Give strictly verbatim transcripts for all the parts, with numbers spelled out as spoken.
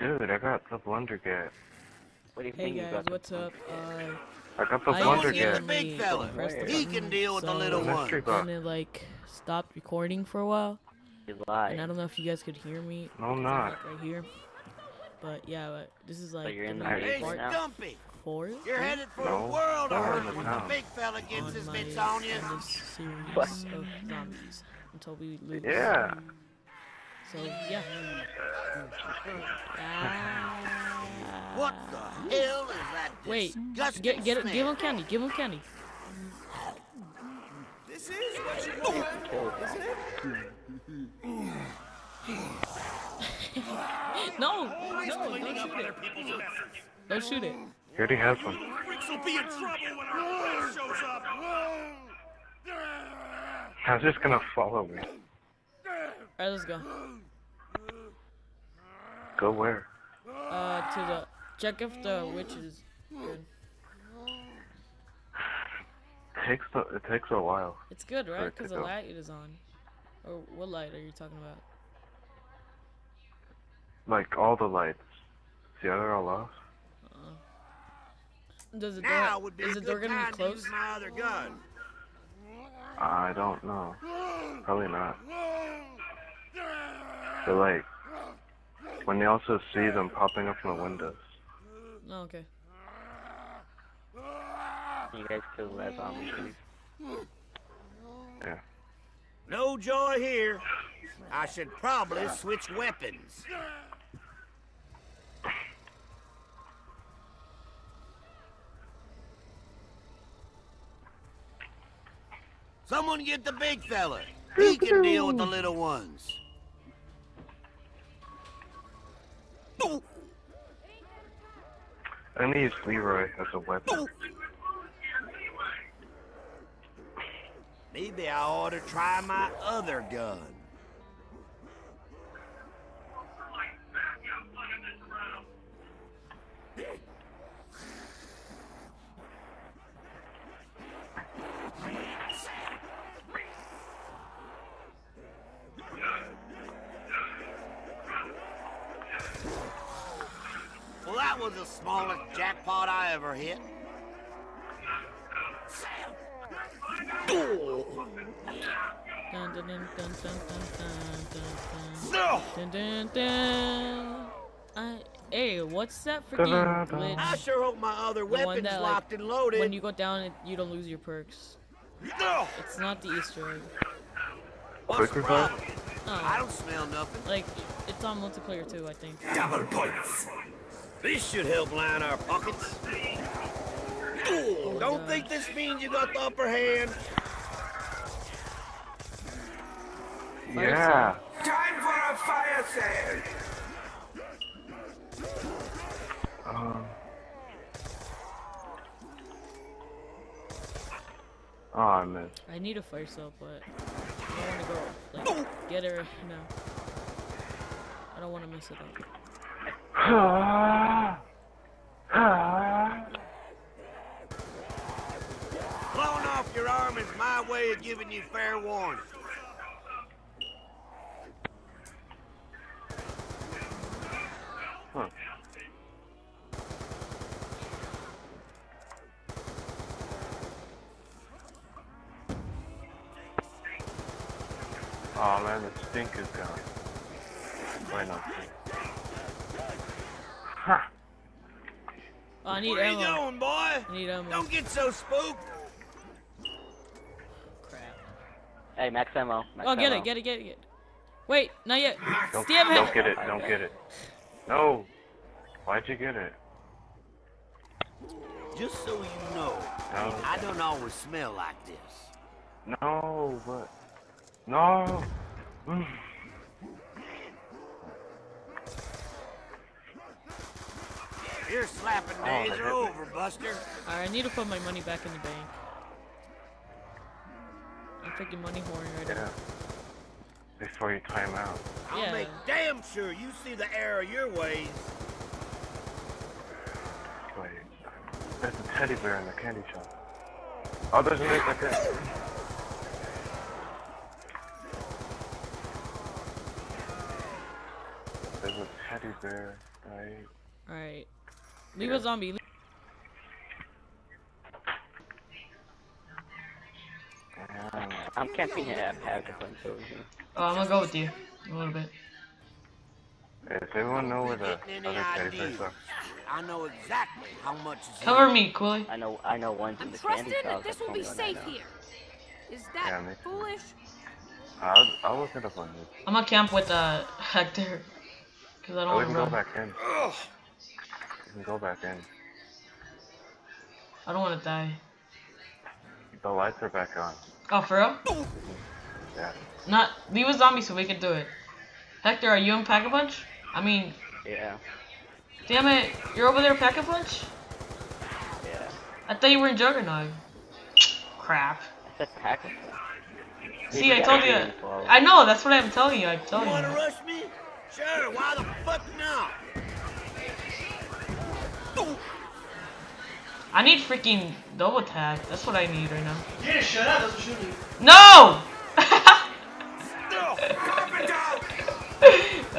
Dude, I got the blundergat. What do you hey think guys, you got what's up? Uh, I got the blundergat. The big fella. He can deal with so the little one. I'm gonna like stop recording for a while. You lied. And I don't know if you guys could hear me. No, I'm not. I'm right here. But yeah, but this is like. So you're in the part now? Four? You're headed for no, a world of hurt when the big fella gets his mitts on you. What? Of zombies until we lose. Yeah. So yeah. Uh, what the hell is that? Wait, get get it. Give him candy. Give him candy. This is what you want, isn't it? No, no, don't shoot it. Don't shoot it. He already has one. How's this gonna follow me? Alright, let's go. Go where? Uh, to the... Check if the witch is good. It takes a, it takes a while. It's good, right? Because the light is on. Or what light are you talking about? Like, all the lights. See how they're all off? Uh-uh. Does the door... Would be is the door gonna be closed? My other gun. I don't know. Probably not. So like, when they also see them popping up from the windows. Oh, okay. You guys kill that zombie, please. Yeah. No joy here. I should probably switch weapons. Someone get the big fella. He can deal with the little ones. I need Leroy as a weapon. Maybe I ought to try my other gun. Well, that was the smallest jackpot I ever hit. Hey, what's that freaking glitch? I sure hope my other weapon's that, like, locked and loaded. When you go down, it, you don't lose your perks. No. It's not the Easter egg. What's the problem? Oh. I don't smell nothing. Like, it's on multiplayer too, I think. Double points. This should help line our pockets. Oh, don't God. Think this means you got the upper hand. Yeah. Time for a fire sale. Um. Oh, I missed. I need a fire sale, but I want to go like, get her now. I don't want to mess it up. Blown off your arm is my way of giving you fair warning. Huh. Oh man, the stink is gone. Why not? Ha! Oh, I need ammo. What are you doing, boy? I need ammo. Don't get so spooked. Crap. Hey, max ammo. Max oh, get ammo. it, get it, get it, get it. Wait, not yet. Don't, don't get it, don't get it. No. Why'd you get it? Just so you know, no. I don't always smell like this. No, but. No! Mm. Your slapping days oh, are over, Buster. Alright, I need to put my money back in the bank. I'm freaking money whoring right yeah. now. Before you time out. I'll yeah. make damn sure you see the error of your ways. Wait. There's a teddy bear in the candy shop. Oh, there's a lake like that. There's a teddy bear. Alright. Alright. Leave yeah. a zombie. Uh, I'm camping at Pack-a-Punch over here. Oh, I'm gonna go with you. A little bit. Hey, does everyone know where the other characters are? I know exactly how much is Cover me, Quilly. I know I know one's in the candy house. I'm trusting that this will be safe here. Is that yeah, foolish? I'll, I'll look it up on this. I'm gonna camp with uh, Hector. Cause I don't oh, we can go back in. Ugh. We can go back in. I don't want to die. The lights are back on. Oh, for real? Yeah. Not leave a zombie so we can do it. Hector, are you in Pack-a-Punch? I mean. Yeah. Damn it! You're over there, Pack-a-Punch? Yeah. I thought you were in Juggernaut. Crap. I said Pack-a-Punch. See, I told you. I know. That's what I'm telling you. I'm telling you. You wanna rush me? Sure. Why the fuck not? I need freaking double tag. That's what I need right now. Yeah, shut up. That's what you need. No!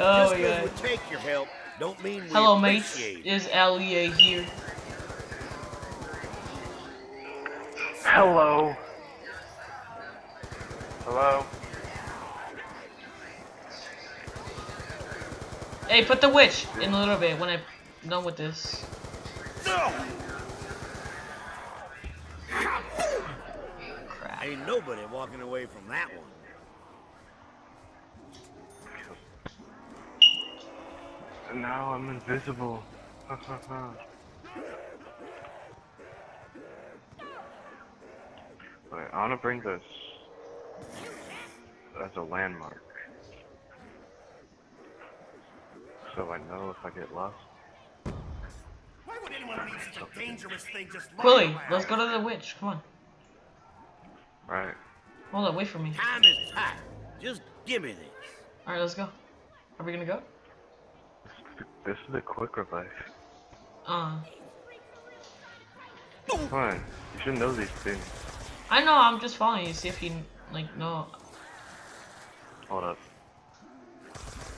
Oh my god. Would take your help. Don't mean Hello, mates. Is L E A here? Hello. Hello. Hey, put the witch in a little bit when I'm done with this. No. Crap. Ain't nobody walking away from that one. And now I'm invisible. Wait, I wanna bring this. That's a landmark. So I know if I get lost. Why would anyone leave such a dangerous thing just lying Quilly, away? Let's go to the witch. Come on. Right. Hold on, wait for me. Time is tight. Just give me this. Alright, let's go. Are we gonna go? This is a quick revive. Uh. Come on. You should know these things. I know, I'm just following you, see if you like no. Hold up.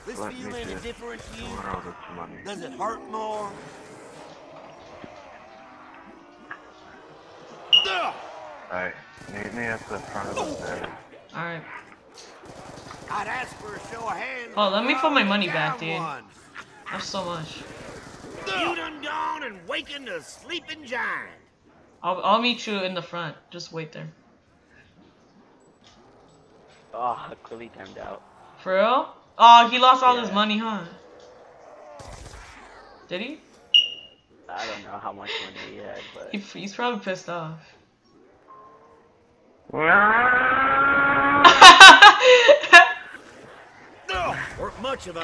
This Let feeling me just different to you. Does it hurt more? Alright, meet me at the front of the stairs. Alright. I'd ask for a show of hands. Oh, let me put my money back, dude. That's so much. You done gone and wakened a sleeping giant. I'll I'll meet you in the front. Just wait there. Oh, Quilly timed out. For real? Oh, he lost all yeah. his money, huh? Did he? I don't know how much money he had, but... He, he's probably pissed off. Weren't much of a